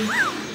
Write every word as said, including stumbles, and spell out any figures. Wow!